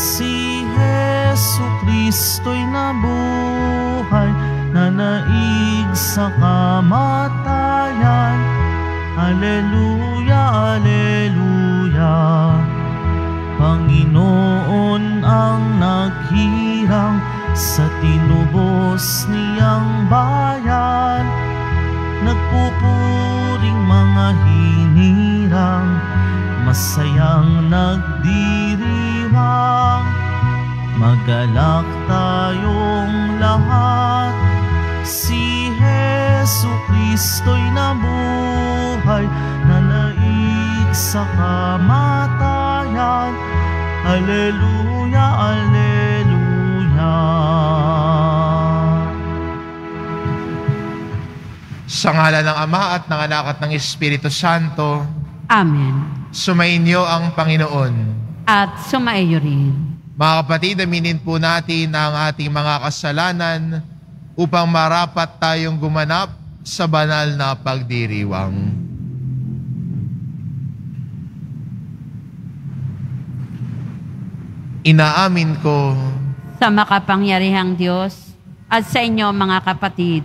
si Hesukristo'y nabuhay, nanaig sa kamatayan. Alleluia, alleluia. Panginoon ang naghirang sa tinubos niyang bayan. Nagpupuring mga hinirang, masayang nagdiriwang. Magalak tayong lahat, si Hesukristo'y nabuhay, nanaig sa kamatayan. Alleluia, alleluia. Sa ngalan ng Ama at ng Anak at ng Espiritu Santo. Amen. Sumainyo ang Panginoon. At sumaiyo rin. Mga kapatid, aminin po natin ang ating mga kasalanan upang marapat tayong gumanap sa banal na pagdiriwang. Inaamin ko sa makapangyarihang Diyos at sa inyo mga kapatid,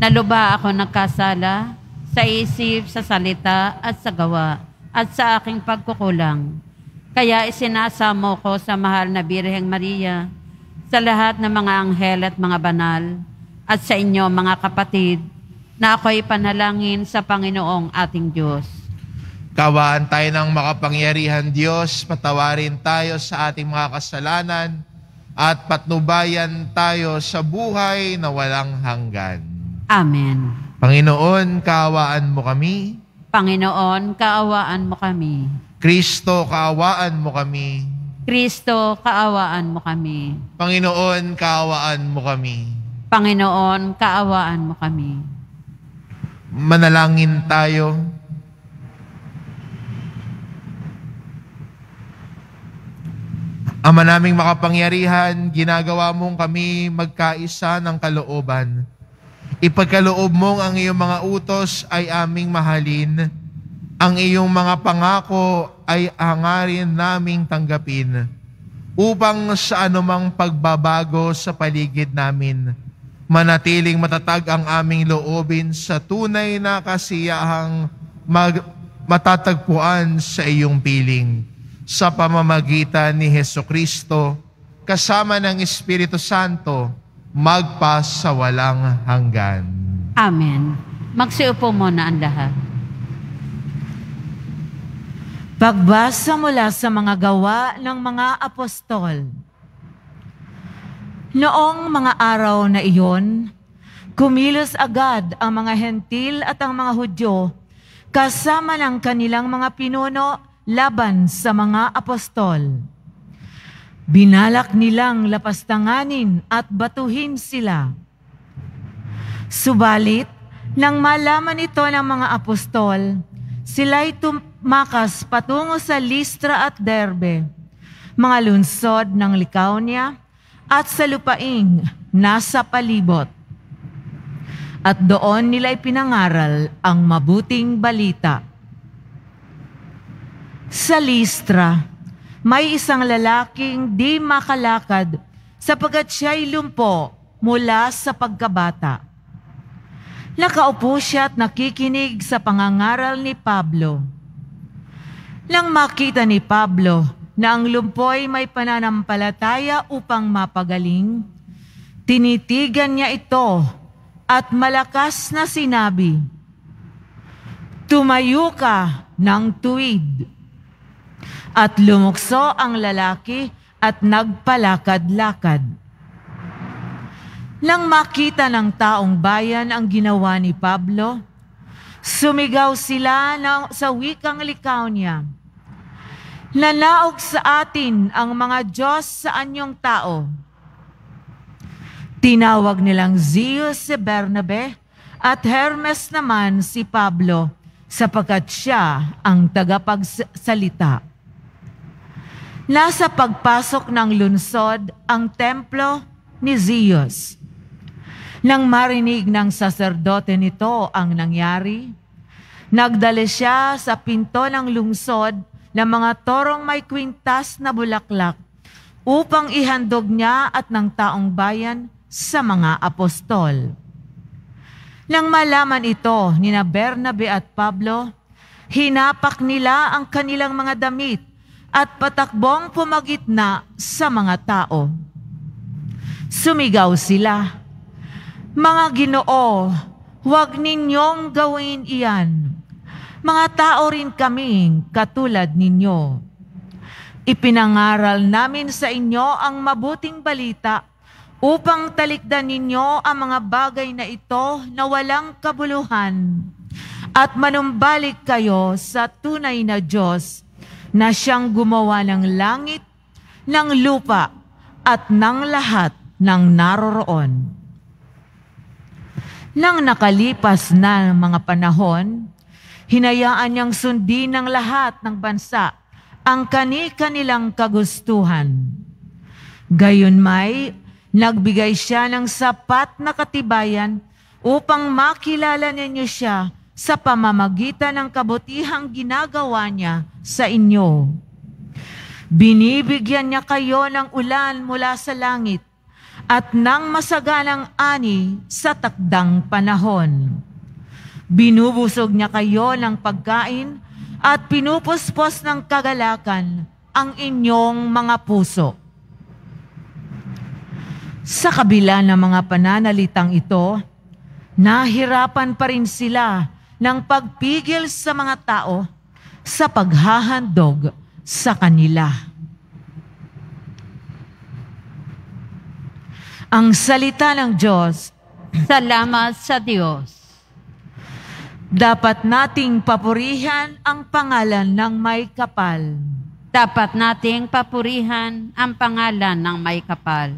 na lubha ako nagkasala sa isip, sa salita at sa gawa at sa aking pagkukulang. Kaya isinasamo ko sa mahal na Birheng Maria, sa lahat ng mga anghel at mga banal, at sa inyo mga kapatid, na ako'y panalangin sa Panginoong ating Diyos. Kawaan tayo ng makapangyarihan Diyos, patawarin tayo sa ating mga kasalanan, at patnubayan tayo sa buhay na walang hanggan. Amen. Panginoon, kaawaan mo kami. Panginoon, kaawaan mo kami. Kristo, kaawaan mo kami. Kristo, kaawaan mo kami. Panginoon, kaawaan mo kami. Panginoon, kaawaan mo kami. Manalangin tayo. Ama naming makapangyarihan, ginagawa mong kami magkaisa ng kalooban. Ipagkaloob mong ang iyong mga utos ay aming mahalin. Ang iyong mga pangako ay hangarin naming tanggapin, upang sa anumang pagbabago sa paligid namin, manatiling matatag ang aming loobin sa tunay na kasiyahang matatagpuan sa iyong piling. Sa pamamagitan ni Jesucristo, kasama ng Espiritu Santo, magpa sa walang hanggan. Amen. Magsiupo muna ang lahat. Pagbasa mula sa mga gawa ng mga apostol. Noong mga araw na iyon, kumilos agad ang mga Hentil at ang mga Hudyo kasama ng kanilang mga pinuno laban sa mga apostol. Binalak nilang lapastanganin at batuhin sila. Subalit, nang malaman ito ng mga apostol, sila'y tumakas patungo sa Listra at Derbe, mga lungsod ng Likaunia, at sa lupaing nasa palibot. At doon nila'y pinangaral ang mabuting balita. Sa Listra, may isang lalaking di makalakad sapagkat siya'y lumpo mula sa pagkabata. Nakaupo siya at nakikinig sa pangangaral ni Pablo. Nang makita ni Pablo na ang lumpoy may pananampalataya upang mapagaling, tinitigan niya ito at malakas na sinabi, "Tumayo ka ng tuwid." At lumukso ang lalaki at nagpalakad-lakad. Nang makita ng taong bayan ang ginawa ni Pablo, sumigaw sila sa wikang Likaunia, "Nanaog sa atin ang mga Diyos sa anyong tao." Tinawag nilang Zeus si Bernabe at Hermes naman si Pablo, sapagkat siya ang tagapagsalita. Nasa pagpasok ng lungsod ang templo ni Zeus. Nang marinig ng saserdote nito ang nangyari, nagdala siya sa pinto ng lungsod ng mga torong may kwintas na bulaklak upang ihandog niya at ng taong bayan sa mga apostol. Nang malaman ito nina Bernabe at Pablo, hinapak nila ang kanilang mga damit at patakbong pumagitna sa mga tao. Sumigaw sila, "Mga Ginoo, huwag ninyong gawin iyan. Mga tao rin kaming katulad ninyo. Ipinangaral namin sa inyo ang mabuting balita upang talikdan ninyo ang mga bagay na ito na walang kabuluhan at manumbalik kayo sa tunay na Diyos na siyang gumawa ng langit, ng lupa, at ng lahat ng naroroon." Nang nakalipas na mga panahon, hinayaan niyang sundin ng lahat ng bansa ang kani-kanilang kagustuhan. Gayunmay, nagbigay siya ng sapat na katibayan upang makilala ninyo siya sa pamamagitan ng kabutihang ginagawa niya sa inyo. Binibigyan niya kayo ng ulan mula sa langit at ng masaganang ani sa takdang panahon. Binubusog niya kayo ng pagkain at pinupuspos ng kagalakan ang inyong mga puso. Sa kabila ng mga pananalitang ito, nahirapan pa rin sila ng pagpigil sa mga tao sa paghahandog sa kanila. Ang salita ng Diyos. Salamat sa Diyos. Dapat nating papurihan ang pangalan ng may kapal. Dapat nating papurihan ang pangalan ng may kapal.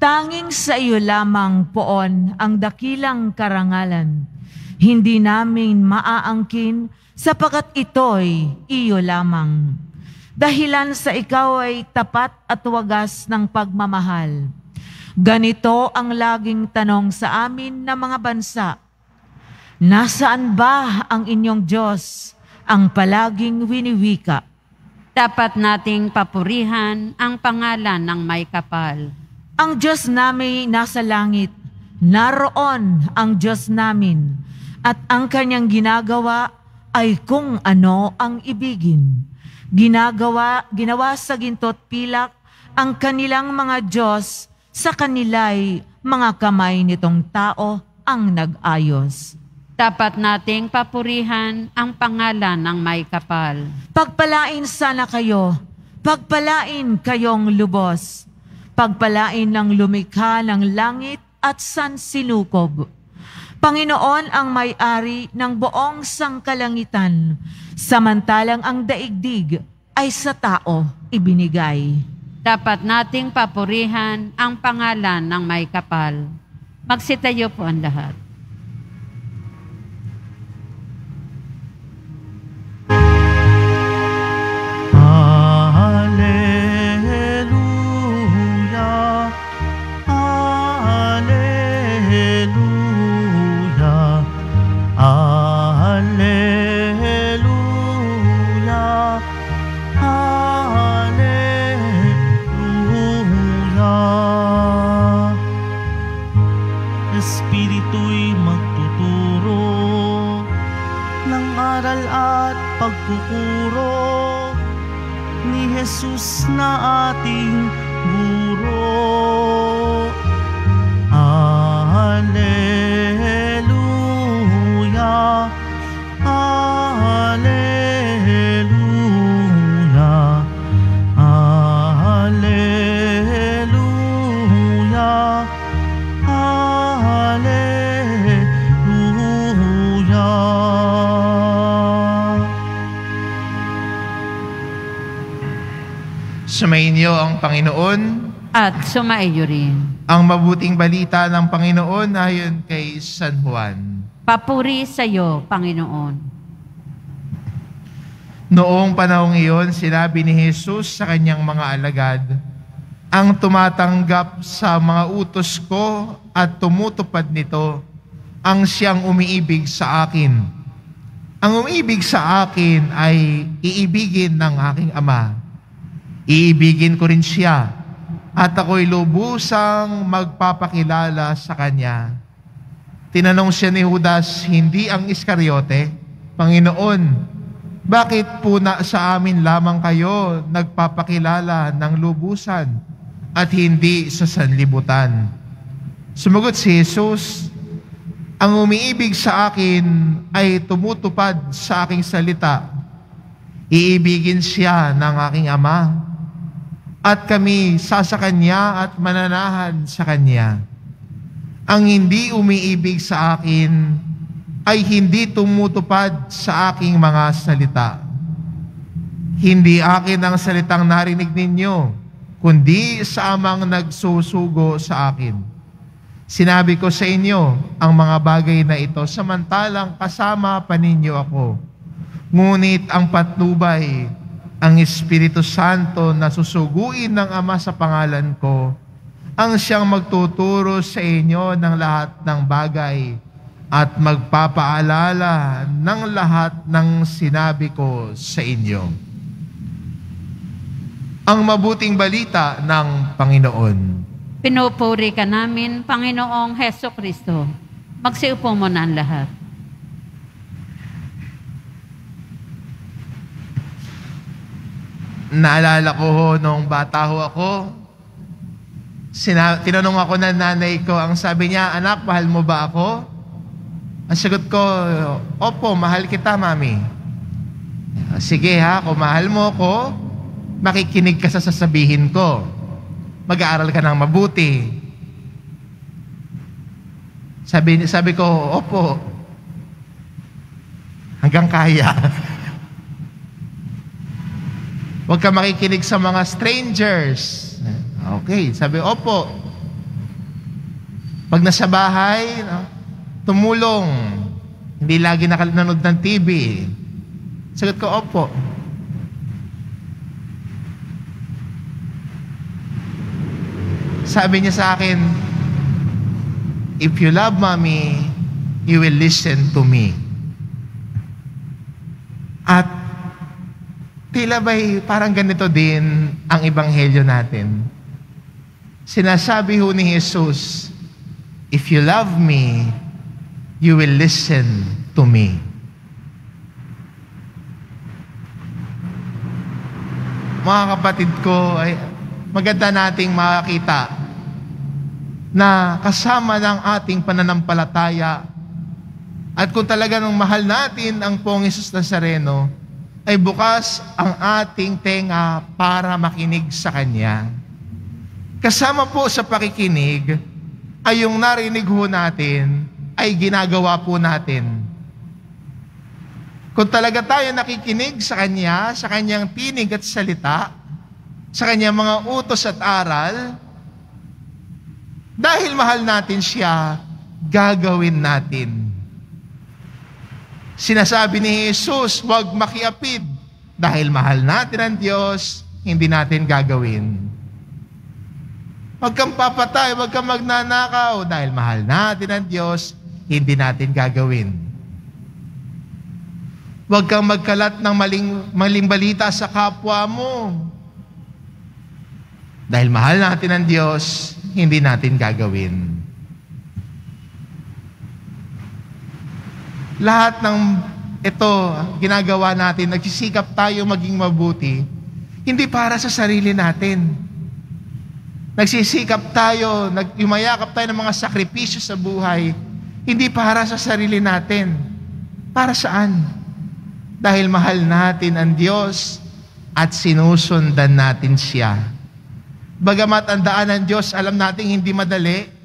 Tanging sa iyo lamang, Poon, ang dakilang karangalan. Hindi namin maaangkin sapagkat ito'y iyo lamang. Dahilan sa ikaw ay tapat at wagas ng pagmamahal. Ganito ang laging tanong sa amin na mga bansa. Nasaan ba ang inyong Diyos, ang palaging winiwika? Dapat nating papurihan ang pangalan ng may kapal. Ang Diyos namin nasa langit, naroon ang Diyos namin, at ang kanyang ginagawa ay kung ano ang ibigin. Ginawa sa ginto't pilak ang kanilang mga Diyos, sa kanila'y mga kamay nitong tao ang nag-ayos. Dapat nating papurihan ang pangalan ng may kapal. Pagpalain sana kayo, pagpalain kayong lubos. Pagpalain ng lumikha ng langit at sansilukob. Panginoon ang may-ari ng buong sangkalangitan, samantalang ang daigdig ay sa tao ibinigay. Dapat nating papurihan ang pangalan ng may kapal. Magsitayo po ang lahat. Pagkukuro ni Hesus na ating guro. Alleluia, alleluia, alleluia, alleluia. Sumainyo ang Panginoon at sumaiyo rin. Ang mabuting balita ng Panginoon ayon kay San Juan. Papuri sa iyo, Panginoon. Noong panahong iyon, sinabi ni Hesus sa kanyang mga alagad, "Ang tumatanggap sa mga utos ko at tumutupad nito, ang siyang umiibig sa akin. Ang umiibig sa akin ay iibigin ng aking Ama. Iibigin ko rin siya at ako'y lubusang magpapakilala sa Kanya. Tinanong siya ni Judas, hindi ang Iskariote, Panginoon, bakit po na sa amin lamang kayo nagpapakilala ng lubusan at hindi sa sanlibutan? Sumagot si Jesus, ang umiibig sa akin ay tumutupad sa aking salita. Iibigin siya ng aking Ama, at kami sasakanya at mananahan sa Kanya. Ang hindi umiibig sa akin ay hindi tumutupad sa aking mga salita. Hindi akin ang salitang narinig ninyo, kundi sa Amang nagsusugo sa akin. Sinabi ko sa inyo ang mga bagay na ito, samantalang kasama pa ninyo ako. Ngunit ang patnubay, ang Espiritu Santo na susuguin ng Ama sa pangalan ko, ang siyang magtuturo sa inyo ng lahat ng bagay at magpapaalala ng lahat ng sinabi ko sa inyo. Ang mabuting balita ng Panginoon. Pinupuri ka namin, Panginoong Hesukristo. Magsiupo mo na ang lahat. Naalala ko nung bata ho ako, tinanong ako ng nanay ko, ang sabi niya, anak, mahal mo ba ako? Ang sagot ko, opo, mahal kita, mami. Sige ha, kung mahal mo ako, makikinig ka sa sasabihin ko. Mag-aaral ka ng mabuti. Sabi ko, opo. Hanggang kaya. Huwag ka makikinig sa mga strangers. Okay, sabi, opo. Pag nasa bahay, tumulong. Hindi lagi nanonood ng TV. Sagot ko, opo. Sabi niya sa akin, if you love mommy, you will listen to me. At tila ba'y parang ganito din ang Ebanghelyo natin. Sinasabi ho ni Jesus, if you love me, you will listen to me. Mga kapatid ko, maganda nating makita na kasama ng ating pananampalataya at kung talaga nung mahal natin ang Poong Hesus Nazareno, ay bukas ang ating tenga para makinig sa Kanya. Kasama po sa pakikinig ay yung narinig ho natin ay ginagawa po natin. Kung talaga tayo nakikinig sa Kanya, sa Kanyang tinig at salita, sa Kanyang mga utos at aral, dahil mahal natin siya, gagawin natin. Sinasabi ni Jesus, huwag makiapid. Dahil mahal natin ang Diyos, hindi natin gagawin. Huwag kang papatay, huwag kang magnanakaw. Dahil mahal natin ang Diyos, hindi natin gagawin. Huwag kang magkalat ng maling balita sa kapwa mo. Dahil mahal natin ang Diyos, hindi natin gagawin. Lahat ng ito, ginagawa natin, nagsisikap tayo maging mabuti, hindi para sa sarili natin. Nagsisikap tayo, umayakap tayo ng mga sakripisyo sa buhay, hindi para sa sarili natin. Para saan? Dahil mahal natin ang Diyos at sinusundan natin siya. Bagamat ang daan ng Diyos, alam nating hindi madali.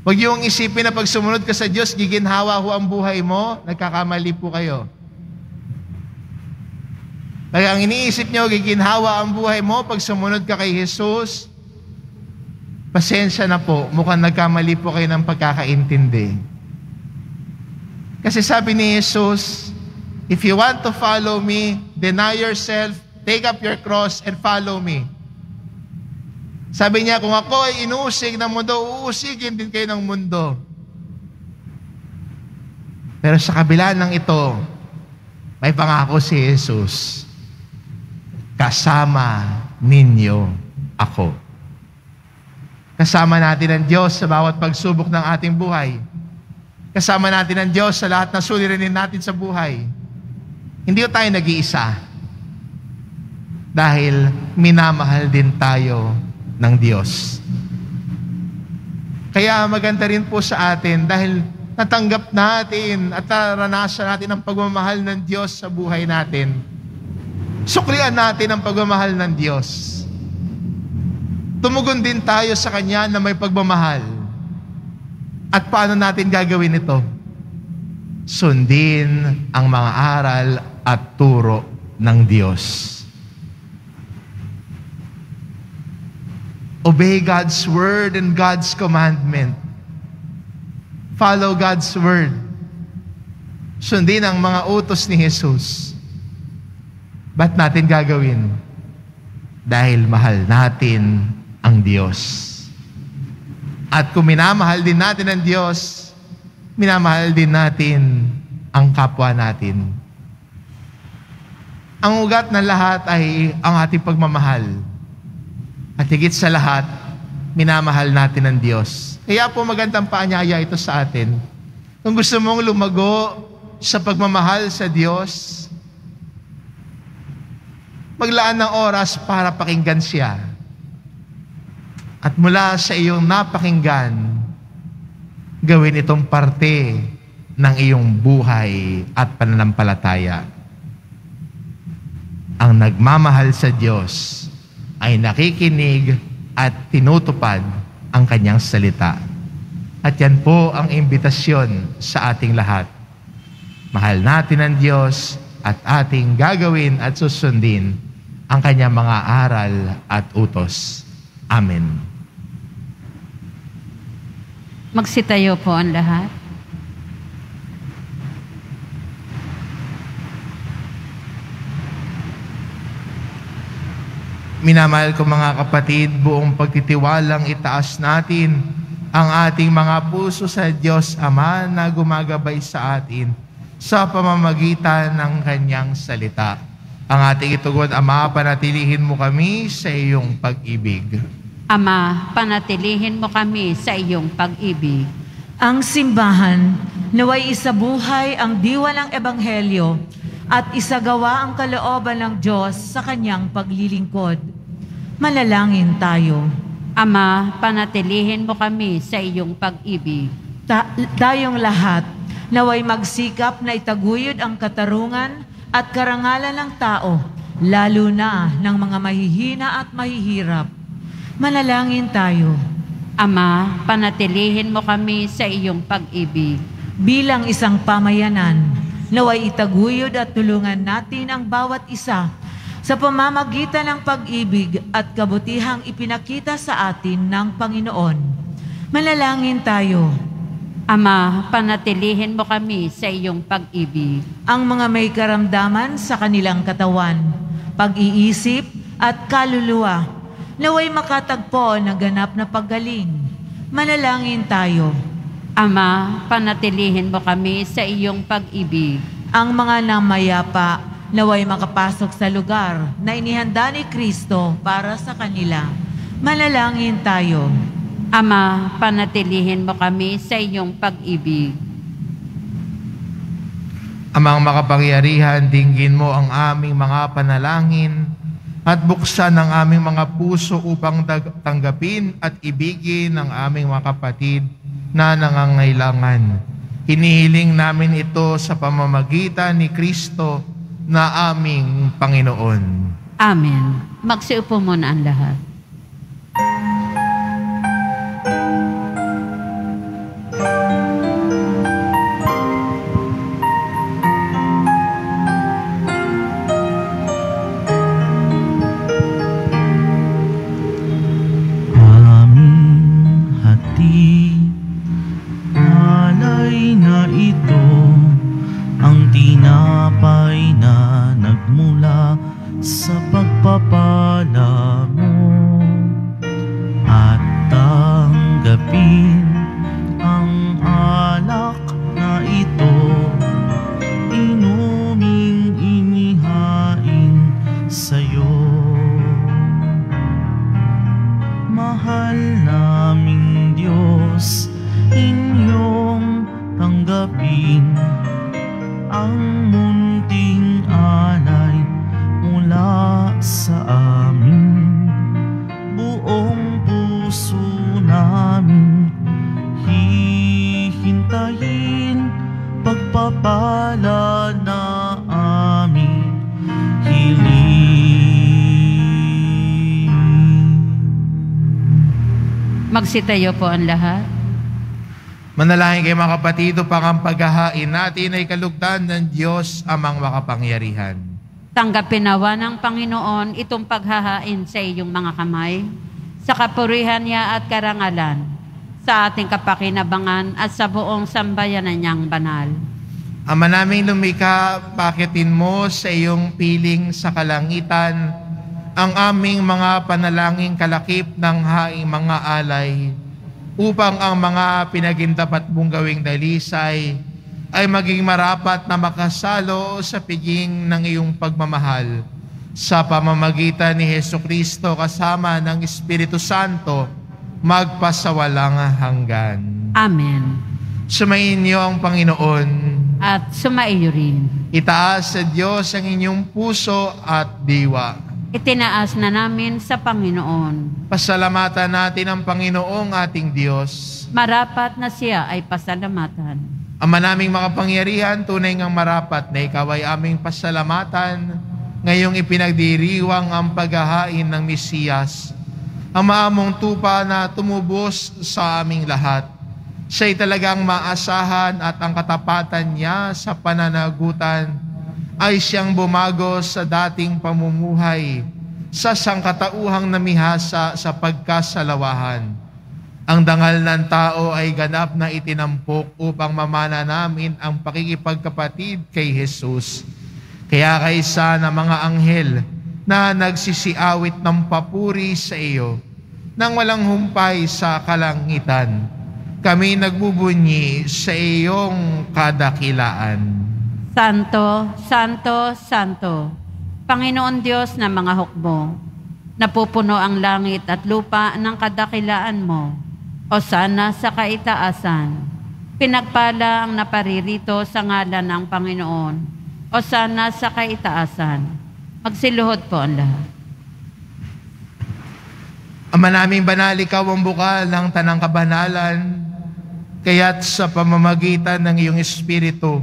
Huwag yung isipin na pag sumunod ka sa Diyos, giginhawa ho ang buhay mo, nagkakamali po kayo. Pag ang iniisip nyo, giginhawa ang buhay mo, pag sumunod ka kay Jesus, pasensya na po, mukhang nagkamali po kayo ng pagkakaintindi. Kasi sabi ni Jesus, if you want to follow me, deny yourself, take up your cross, and follow me. Sabi niya, kung ako ay inuusig ng mundo, uusigin din kayo ng mundo. Pero sa kabila ng ito, may pangako si Jesus, kasama ninyo. ako. Kasama natin ang Diyos sa bawat pagsubok ng ating buhay. Kasama natin ang Diyos sa lahat na suliranin natin sa buhay. Hindi tayo nag-iisa dahil minamahal din tayo ng Diyos. Kaya maganda rin po sa atin dahil natanggap natin at naranasan natin ang pagmamahal ng Diyos sa buhay natin. Suklian natin ang pagmamahal ng Diyos. Tumugon din tayo sa Kanya na may pagmamahal. At paano natin gagawin ito? Sundin ang mga aral at turo ng Diyos. Obey God's word and God's commandment. Follow God's word. Sundin ang mga utos ni Jesus. Ba't natin gagawin? Dahil mahal natin ang Diyos. At kung minamahal din natin ang Diyos, minamahal din natin ang kapwa natin. Ang ugat ng lahat ay ang ating pagmamahal. At higit sa lahat, minamahal natin ang Diyos. Kaya po magandang paanyaya ito sa atin. Kung gusto mong lumago sa pagmamahal sa Diyos, maglaan ng oras para pakinggan siya. At mula sa iyong napakinggan, gawin itong parte ng iyong buhay at pananampalataya. Ang nagmamahal sa Diyos ay nakikinig at tinutupad ang kanyang salita. At yan po ang imbitasyon sa ating lahat. Mahal natin ang Diyos at ating gagawin at susundin ang kanyang mga aral at utos. Amen. Magsitayo po ang lahat. Minamahal ko mga kapatid, buong pagtitiwalang itaas natin ang ating mga puso sa Diyos Ama na gumagabay sa atin sa pamamagitan ng Kanyang salita. Ang ating itugon, Ama, panatilihin mo kami sa iyong pag-ibig. Ama, panatilihin mo kami sa iyong pag-ibig. Ang simbahan, naway isabuhay ang diwa ng Ebanghelyo at isagawa ang kalooban ng Diyos sa Kanyang paglilingkod. Manalangin tayo. Ama, panatilihin mo kami sa iyong pag-ibig. Tayong lahat naway magsikap na itaguyod ang katarungan at karangalan ng tao, lalo na ng mga mahihina at mahihirap. Manalangin tayo. Ama, panatilihin mo kami sa iyong pag-ibig. Bilang isang pamayanan, naway itaguyod at tulungan natin ang bawat isa sa pamamagitan ng pag-ibig at kabutihang ipinakita sa atin ng Panginoon. Manalangin tayo. Ama, panatilihin mo kami sa iyong pag-ibig. Ang mga may karamdaman sa kanilang katawan, pag-iisip at kaluluwa, naway makatagpo ng ganap na paggaling. Manalangin tayo. Ama, panatilihin mo kami sa iyong pag-ibig. Ang mga namayapa, naway makapasok sa lugar na inihanda ni Kristo para sa kanila. Manalangin tayo. Ama, panatilihin mo kami sa iyong pag-ibig. Amang makapangyarihan, dinggin mo ang aming mga panalangin at buksan ang aming mga puso upang tanggapin at ibigin ang aming mga kapatid na nangangailangan. Hinihiling namin ito sa pamamagitan ni Kristo na aming Panginoon. Amen. Magsiupo muna ang lahat. mahal naming Diyos, inyong tanggapin ang munting alay mula sa amin. Buong puso namin hihintayin pagpapala na aming hiling. Magsitayo po ang lahat. Manalangin kayo mga kapatid, upang ang paghahain natin ay kalugdan ng Diyos amang makapangyarihan. Tanggapin nawa ng Panginoon itong paghahain sa iyong mga kamay, sa kapurihan niya at karangalan, sa ating kapakinabangan at sa buong sambayanan niyang banal. Ama naming lumikha, pakitin mo sa iyong piling sa kalangitan ang aming mga panalangin kalakip ng haing mga alay, upang ang mga pinagindapat mong gawing dalisay ay maging marapat na makasalo sa piging ng iyong pagmamahal sa pamamagitan ni Hesukristo kasama ng Espiritu Santo magpasawalang hanggan. Amen. Sumayin niyo ang Panginoon at sumaiyo rin. Itaas sa Diyos ang inyong puso at diwa. Itinaas na namin sa Panginoon. Pasalamatan natin ang Panginoong ating Diyos. Marapat na siya ay pasalamatan. Ama naming makapangyarihan, tunay ngang marapat na ikaw ay aming pasalamatan ngayong ipinagdiriwang ang paghahain ng Mesiyas, ang maamong tupa na tumubos sa aming lahat. Siya'y talagang maasahan at ang katapatan niya sa pananagutan ay siyang bumago sa dating pamumuhay sa sangkatauhang namihasa sa pagkasalawahan. Ang dangal ng tao ay ganap na itinampok upang mamana namin ang pakikipagkapatid kay Jesus. Kaya kaysa na mga anghel na nagsisiawit ng papuri sa iyo nang walang humpay sa kalangitan, kami nagbubunyi sa iyong kadakilaan. Santo, Santo, Santo, Panginoon Diyos ng mga hukbo, napupuno ang langit at lupa ng kadakilaan mo, o sana sa kaitaasan. Pinagpala ang naparirito sa ngalan ng Panginoon, o sana sa kaitaasan. Magsiluhod po ang lahat. Ama naming banal, ikaw ang bukal ng tanang kabanalan, kaya't sa pamamagitan ng iyong Espiritu,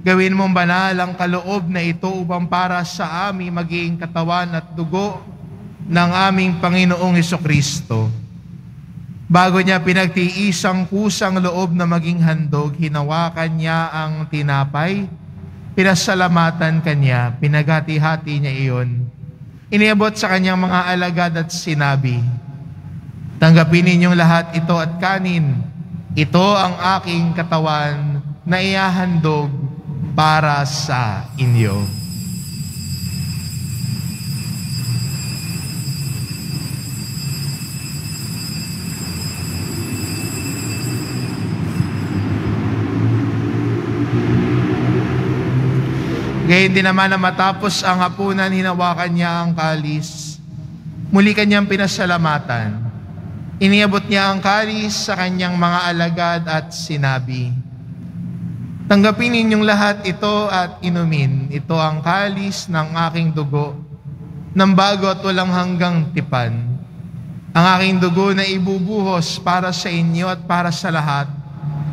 gawin mong banal ang kaloob na ito upang para sa amin maging katawan at dugo ng aming Panginoong Hesukristo. Bago niya pinagtiis ang kusang loob na maging handog, hinawakan niya ang tinapay, pinasalamatan kanya, pinaghati-hati niya iyon. Iniabot sa kanyang mga alagad at sinabi, "Tanggapin ninyong lahat ito at kanin, ito ang aking katawan na ihahandog para sa inyo." Gayon din naman na matapos ang hapunan, hinawakan niya ang kalis. Muli kanyang pinasalamatan. Iniabot niya ang kalis sa kanyang mga alagad at sinabi, "Tanggapin ninyong lahat ito at inumin. Ito ang kalis ng aking dugo, ng bago at walang hanggang tipan. Ang aking dugo na ibubuhos para sa inyo at para sa lahat,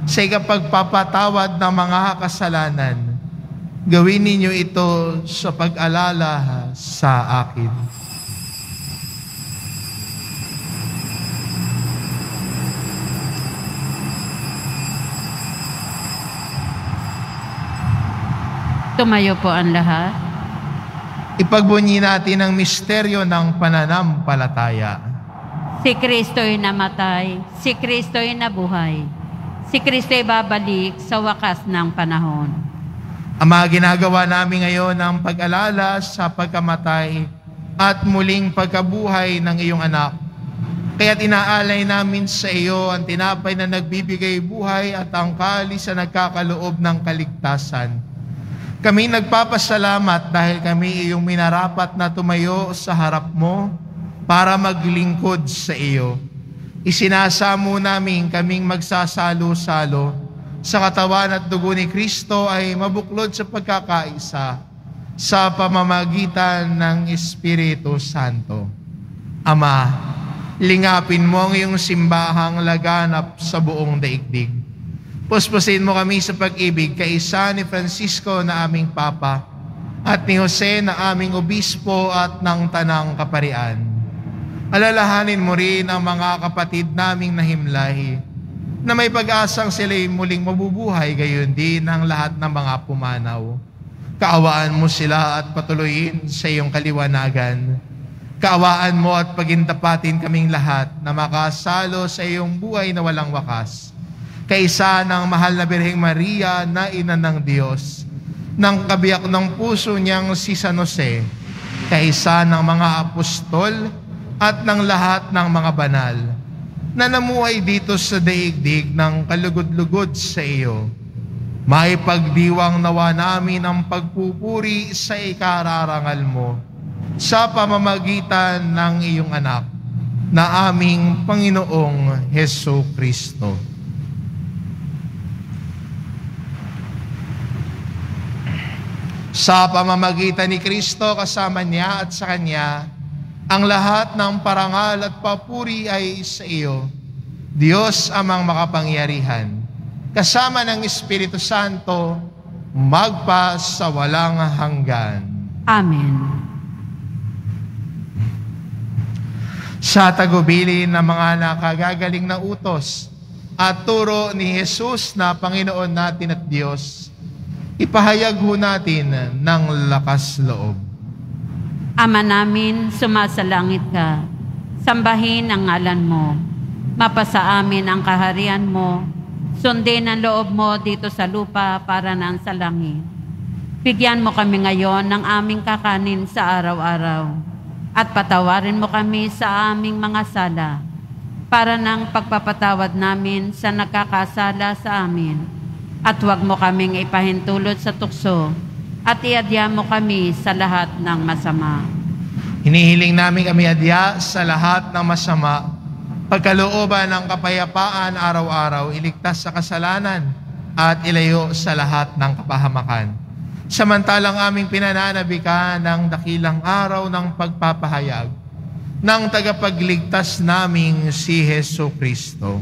sa ikapagpapatawad ng mga kasalanan. Gawin ninyo ito sa pag-alala sa akin." Tumayo po ang lahat. Ipagbunyi natin ang misteryo ng pananampalataya. Si Kristo'y namatay, si Kristo'y nabuhay, si Kristo'y babalik sa wakas ng panahon. Ama, ginagawa namin ngayon ang pag-alala sa pagkamatay at muling pagkabuhay ng iyong anak. Kaya't inaalay namin sa iyo ang tinapay na nagbibigay buhay at ang kalis na nagkakaloob ng kaligtasan. Kami nagpapasalamat dahil kami iyong minarapat na tumayo sa harap mo para maglingkod sa iyo. Isinasamo namin kaming magsasalo-salo sa katawan at dugo ni Kristo ay mabuklod sa pagkakaisa sa pamamagitan ng Espiritu Santo. Ama, lingapin mo ang iyong simbahang laganap sa buong daigdig. Puspusin mo kami sa pag-ibig kaisa ni Francisco na aming Papa at ni Jose na aming Obispo at ng Tanang Kaparian. Alalahanin mo rin ang mga kapatid naming nahimlahi na may pag-asang sila'y muling mabubuhay, gayon din ang lahat ng mga pumanaw. Kaawaan mo sila at patuloyin sa iyong kaliwanagan. Kaawaan mo at pagintapatin kaming lahat na makasalo sa iyong buhay na walang wakas. Kaisa ng mahal na Birheng Maria na ina ng Diyos, ng kabiyak ng puso niyang si San Jose, kaisa ng mga apostol, at ng lahat ng mga banal na namuhay dito sa daigdig ng kalugod-lugod sa iyo. May pagdiwang nawa namin ang pagpupuri sa ikararangal mo sa pamamagitan ng iyong anak na aming Panginoong Hesukristo. Sa pamamagitan ni Kristo kasama niya at sa Kanya, ang lahat ng parangal at papuri ay sa iyo, Diyos amang makapangyarihan, kasama ng Espiritu Santo, magpa sa walang hanggan. Amen. Sa tagubilin ng mga nakagagaling na utos at turo ni Hesus na Panginoon natin at Diyos, ipahayag ho natin ng lakas loob. Ama namin, sumasalangit ka. Sambahin ang ngalan mo. Mapasa amin ang kaharian mo. Sundin ang loob mo dito sa lupa para nang sa langit. Bigyan mo kami ngayon ng aming kakanin sa araw-araw. At patawarin mo kami sa aming mga sala para nang pagpapatawad namin sa nagkakasala sa amin. At huwag mo kaming ipahintulot sa tukso. At iadya mo kami sa lahat ng masama. Hinihiling namin kami adya sa lahat ng masama. Pagkalooban ng kapayapaan araw-araw, iligtas sa kasalanan at ilayo sa lahat ng kapahamakan. Samantalang aming pinananabi ka ng dakilang araw ng pagpapahayag ng tagapagligtas naming si Jesucristo.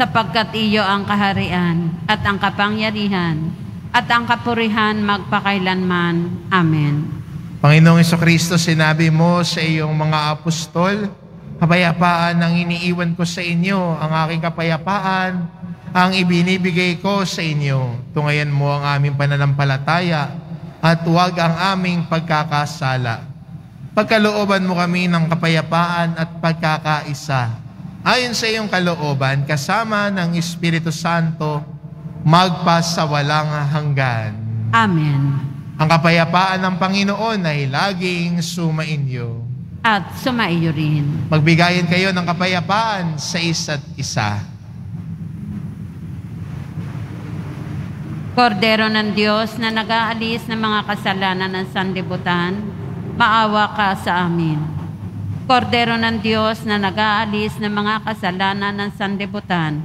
Sapagkat iyo ang kaharian at ang kapangyarihan at ang kapurihan magpakailanman. Amen. Panginoong Hesukristo, sinabi mo sa iyong mga apostol, kapayapaan ang iniiwan ko sa inyo, ang aking kapayapaan ang ibinibigay ko sa inyo. Tungayan mo ang aming pananampalataya at huwag ang aming pagkakasala. Pagkalooban mo kami ng kapayapaan at pagkakaisa, ayon sa iyong kalooban, kasama ng Espiritu Santo, magpa sa walang hanggan. Amen. Ang kapayapaan ng Panginoon ay laging sumainyo. At sumaiyo rin. Magbigayin kayo ng kapayapaan sa isa't isa. Kordero ng Diyos na nag-aalis ng mga kasalanan ng sanlibutan, maawa ka sa amin. Kordero ng Diyos na nag-aalis ng mga kasalanan ng sanlibutan,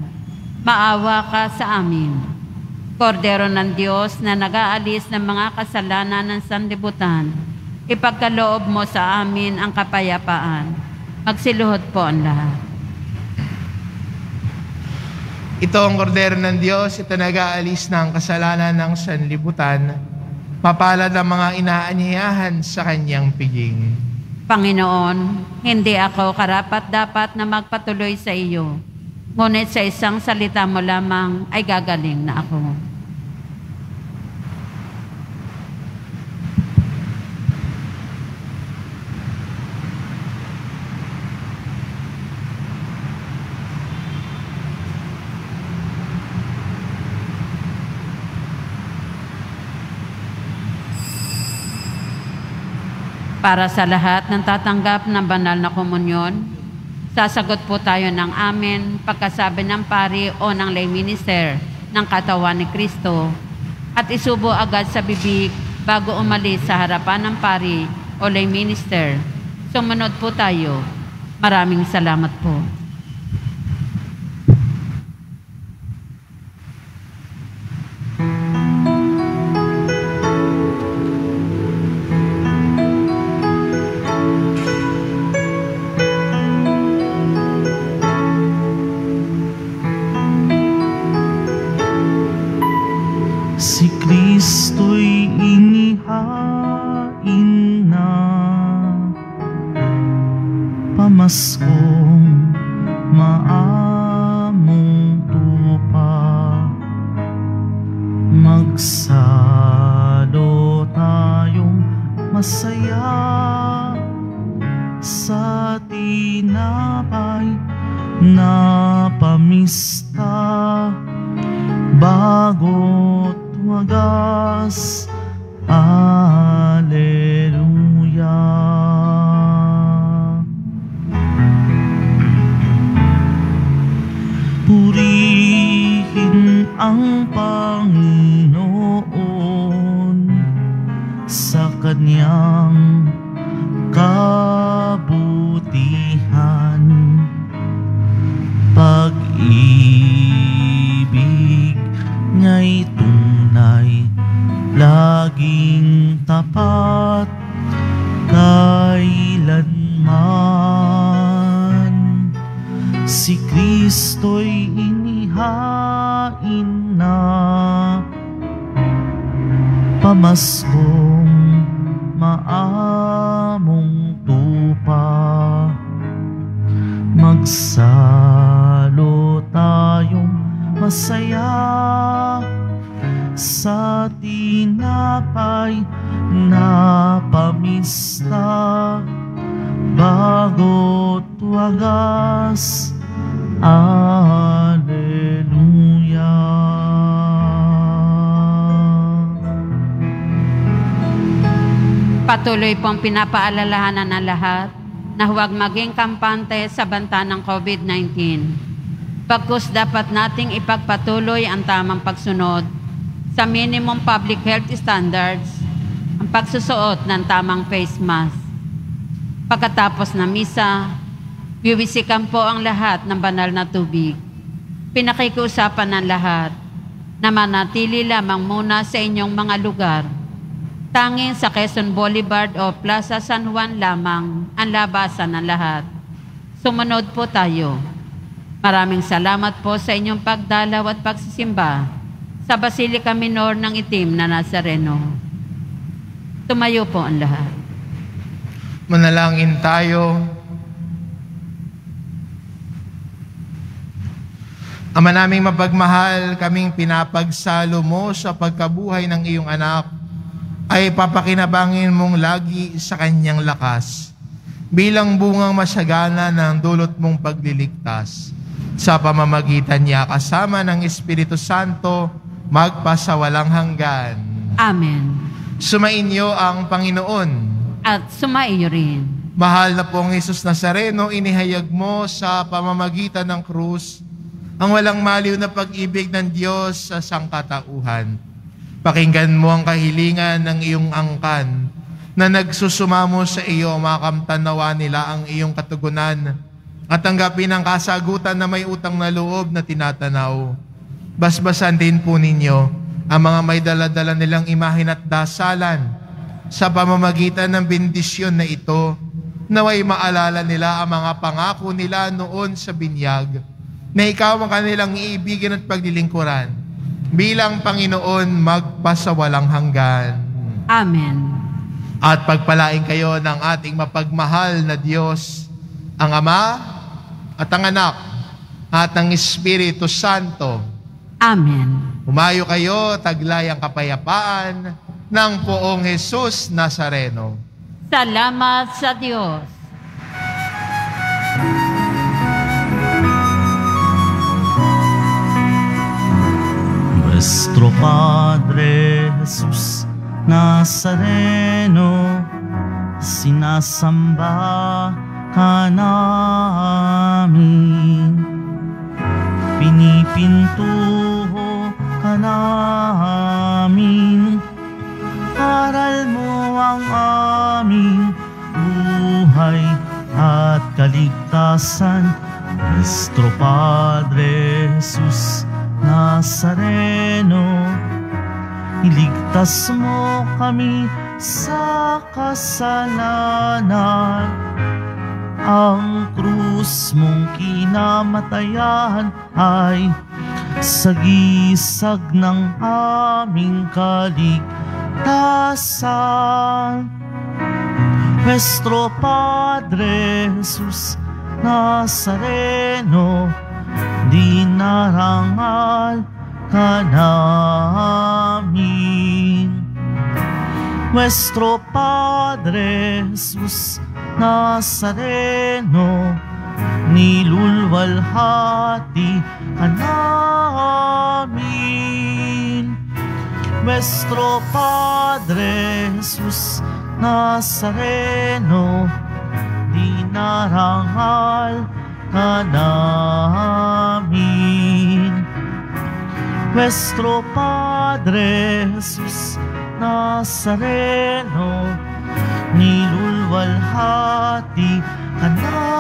maawa ka sa amin. Kordero ng Diyos na nag-aalis ng mga kasalanan ng sanlibutan, ipagkaloob mo sa amin ang kapayapaan. Magsiluhod po ang lahat. Ito ang kordero ng Diyos, ito nag-aalis ng kasalanan ng sanlibutan. Mapalad ang mga inaanyayahan sa kanyang piging. Panginoon, hindi ako karapat-dapat na magpatuloy sa iyo. Ngunit sa isang salita mo lamang ay gagaling na ako. Para sa lahat ng tatanggap ng banal na komunyon, sasagot po tayo ng amen pagkasabi ng pari o ng lay minister ng katawan ni Kristo at isubo agad sa bibig bago umalis sa harapan ng pari o lay minister. Sumunod po tayo. Maraming salamat po. na pamista bago't wagas. Alleluia. Purihin ang Panginoon sa kanyang kabutihan, pag-ibig niya'y tunay, laging tapat, kailanman. Si Kristo'y inihain na pamaskong maamong tupa. Magsalo tayong masaya sa tinapay na pamista bago't wagas. Alleluia. Patuloy pong pinapaalalahanan ng lahat na huwag maging kampante sa banta ng COVID-19. Pagkus dapat nating ipagpatuloy ang tamang pagsunod sa minimum public health standards, ang pagsusuot ng tamang face mask. Pagkatapos na misa, biwisikan po ang lahat ng banal na tubig. Pinakikiusapan ng lahat na manatili lamang muna sa inyong mga lugar. Tanging sa Quezon Boulevard o Plaza San Juan lamang ang labasan ng lahat. Sumunod po tayo. Maraming salamat po sa inyong pagdalaw at pagsisimba sa Basilica Minor ng Itim na Nazareno. Tumayo po ang lahat. Manalangin tayo. Ama naming mapagmahal, kaming pinapagsalo mo sa pagkabuhay ng iyong anak, ay papakinabangin mong lagi sa kanyang lakas bilang bungang masagana ng dulot mong pagliligtas. Sa pamamagitan niya kasama ng Espiritu Santo, magpasawalang hanggan. Amen. Sumainyo ang Panginoon. At sumaiyo rin. Mahal na pong Hesus Nazareno, inihayag mo sa pamamagitan ng krus ang walang maliw na pag-ibig ng Diyos sa sangkatauhan. Pakinggan mo ang kahilingan ng iyong angkan na nagsusumamo sa iyo, makamtanawa nila ang iyong katugunan at tanggapin ang kasagutan na may utang na loob na tinatanaw. Basbasan din po ninyo ang mga may daladala nilang imahin at dasalan sa pamamagitan ng bendisyon na ito, naway maalala nila ang mga pangako nila noon sa binyag na ikaw ang kanilang iibigin at paglilingkuran. Bilang Panginoon, magpasawalang hanggan. Amen. At pagpalain kayo ng ating mapagmahal na Diyos, ang Ama at ang Anak at ang Espiritu Santo. Amen. Humayo kayo, taglay ang kapayapaan ng poong Hesus Nazareno. Salamat sa Diyos. Nuestro Padre Jesús Nazareno, sinasamba ka namin, pinipintuho ka namin, aral mo ang aming buhay at kaligtasan. Nuestro Padre Jesús Nazareno, iligtas mo kami sa kasalanan. Ang krus mong kinamatayan ay sagisag ng aming kaligtasan. Nuestro Padre Jesus Nazareno, dinarangal ka namin. Nuestro Padre Jesús Nazareno, nilulwalhatian namin. Nuestro Padre Hesus Nazareno, dinarangal ka namin. Nuestro Padre Hesus Nazareno, nilulwalhatian namin.